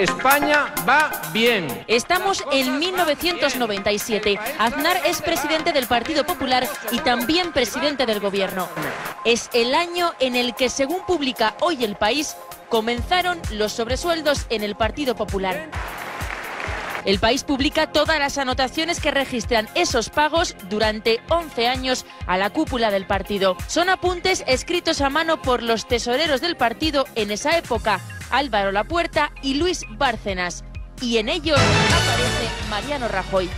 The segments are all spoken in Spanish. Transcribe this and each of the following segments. España va bien. Estamos en 1997. Aznar es presidente del Partido Popular y también presidente del gobierno. Es el año en el que, según publica hoy El País, comenzaron los sobresueldos en el Partido Popular. El País publica todas las anotaciones que registran esos pagos durante 11 años a la cúpula del partido. Son apuntes escritos a mano por los tesoreros del partido en esa época, Álvaro Lapuerta y Luis Bárcenas. Y en ellos aparece Mariano Rajoy.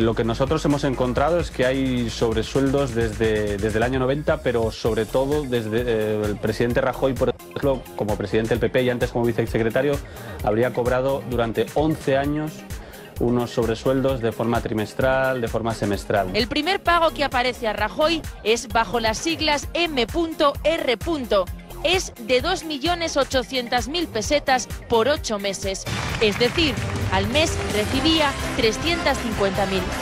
Lo que nosotros hemos encontrado es que hay sobresueldos desde el año 90, pero sobre todo desde el presidente Rajoy, por ejemplo, como presidente del PP y antes como vicesecretario, habría cobrado durante 11 años unos sobresueldos de forma trimestral, de forma semestral. El primer pago que aparece a Rajoy es bajo las siglas M.R. Es de 2.800.000 pesetas por 8 meses, es decir, al mes recibía 350.000.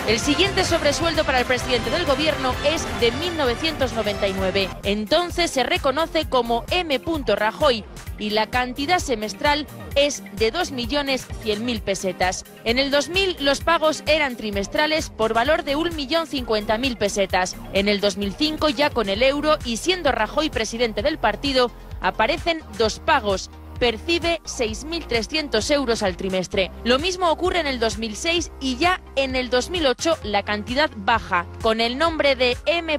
El siguiente sobresueldo para el presidente del gobierno es de 1999. Entonces se reconoce como M. Rajoy y la cantidad semestral es de 2.100.000 pesetas. En el 2000 los pagos eran trimestrales por valor de 1.050.000 pesetas. En el 2005, ya con el euro y siendo Rajoy presidente del partido, aparecen dos pagos. Percibe 6.300 euros al trimestre. Lo mismo ocurre en el 2006 y ya en el 2008 la cantidad baja. Con el nombre de M.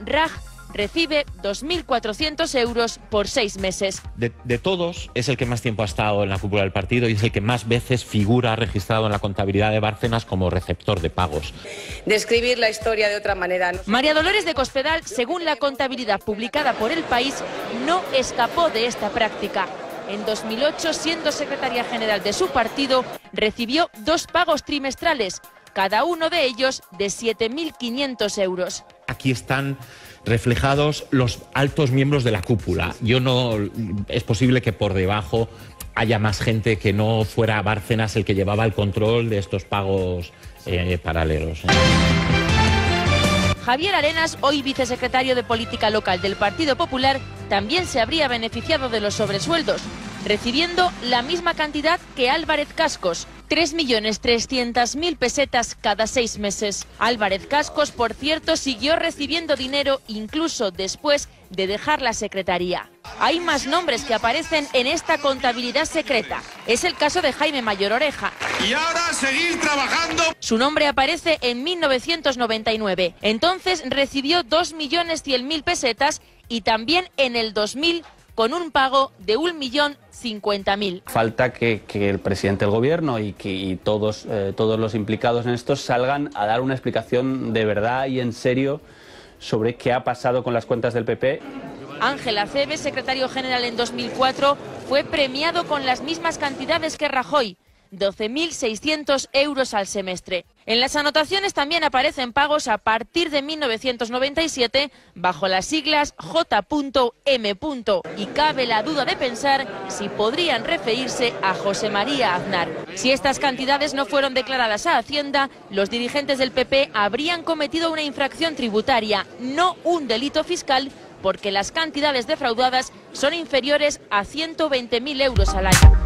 Raj recibe 2.400 euros por 6 meses. De todos es el que más tiempo ha estado en la cúpula del partido y es el que más veces figura registrado en la contabilidad de Bárcenas como receptor de pagos. Describir la historia de otra manera. María Dolores de Cospedal, según la contabilidad publicada por El País, no escapó de esta práctica. En 2008, siendo secretaria general de su partido, recibió dos pagos trimestrales, cada uno de ellos de 7.500 euros. Aquí están reflejados los altos miembros de la cúpula. Es posible que por debajo haya más gente que no fuera Bárcenas el que llevaba el control de estos pagos paralelos. Javier Arenas, hoy vicesecretario de Política Local del Partido Popular, también se habría beneficiado de los sobresueldos, recibiendo la misma cantidad que Álvarez Cascos, 3.300.000 pesetas cada 6 meses. Álvarez Cascos, por cierto, siguió recibiendo dinero incluso después de dejar la secretaría. Hay más nombres que aparecen en esta contabilidad secreta. Es el caso de Jaime Mayor Oreja. Y ahora seguir trabajando. Su nombre aparece en 1999. Entonces recibió 2.100.000 pesetas y también en el 2000 con un pago de 1.050.000. Falta que el presidente del gobierno y todos los implicados en esto salgan a dar una explicación de verdad y en serio sobre qué ha pasado con las cuentas del PP. Ángel Acebes, secretario general en 2004, fue premiado con las mismas cantidades que Rajoy, 12.600 euros al semestre. En las anotaciones también aparecen pagos a partir de 1997 bajo las siglas J.M. y cabe la duda de pensar si podrían referirse a José María Aznar. Si estas cantidades no fueron declaradas a Hacienda, los dirigentes del PP habrían cometido una infracción tributaria, no un delito fiscal, porque las cantidades defraudadas son inferiores a 120.000 euros al año.